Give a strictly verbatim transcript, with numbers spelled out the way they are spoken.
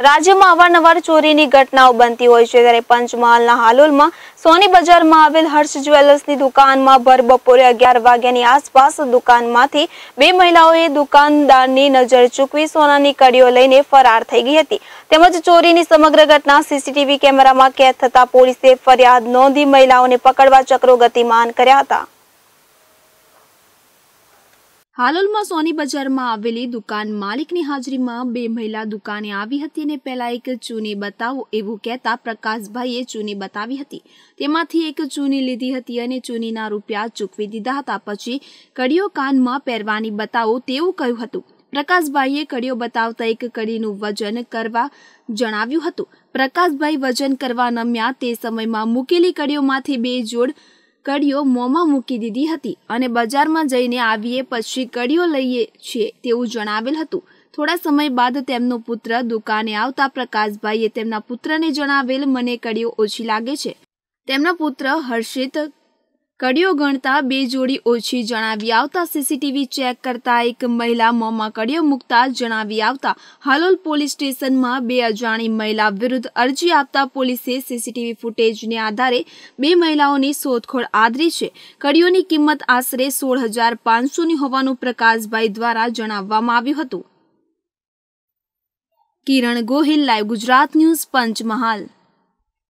राज्य में अवारनवार चोरी की घटनाओं बनती हो त्यारे पंचमहाल हालोल में सोनी बजार में आवेल हर्ष ज्वेलर्स की दुकान में भर बपोरे अगियार वाग्यानी आसपास दुकान मांथी बे महिलाओं दुकानदार की नजर चूकवी सोना की कड़ीओ लईने फरार थई गई हती। तेमज चोरी की समग्र घटना सीसीटीवी कैमरा में कैद थता पोलीसे फरियाद नोंधी महिलाओं ने पकड़वा चक्रो गतिमान कर्या हता। हालोल में सोनी बजार में आवेली दुकान मालिक की हाजरी में बे महिला दुकाने आई हती ने पहला एक चूनी बताओ एवं कहता प्रकाश भाई चूनी बतावी हती। तेमांथी एक चूनी लीधी हती अने चूनीना रूपिया चूकवी दीधा हता। पछी कड़ियो कान में पहेरवानी बताओ तेवुं कह्युं हतुं। प्रकाशभाईए कड़ियो बतावता एक कड़ीनु वजन करवा जणाव्युं हतुं। प्रकाशभाई वजन करवा नम्या ते समयमां मूकेली कड़ीओमांथी बे जोड़ कड़ियो मोमा मूकी दीधी हती अने बजार में जईने आवीए पछी कड़ियो लईए छे तेवुं जणावेल हतुं। थोड़ा समय बाद तेमनो पुत्र दुकाने आवता प्रकाशभाईए तेमना पुत्रने जणावेल मने कड़ियो ओछी लागे छे। तेमना पुत्र हर्षित कड़ियो गणता बे जोड़ी ओछी जणावी आवता सीसीटीवी चेक करता एक महिला मोमा कड़ियो मुकता जणावी आवता हालोल पोलीस स्टेशन में बे अजाणी महिला विरुद्ध अरजी आपता पोलीसे सीसीटीवी फूटेज ने आधारे बे महिलाओनी शोधखोळ आदरी छे। कड़ियोनी किंमत आशरे सोल हजार पांच सौ नी होवानुं प्रकाशभाई द्वारा जणाववामां आव्युं हतुं। Kiran Gohil, live Gujarat news, Panchmahal.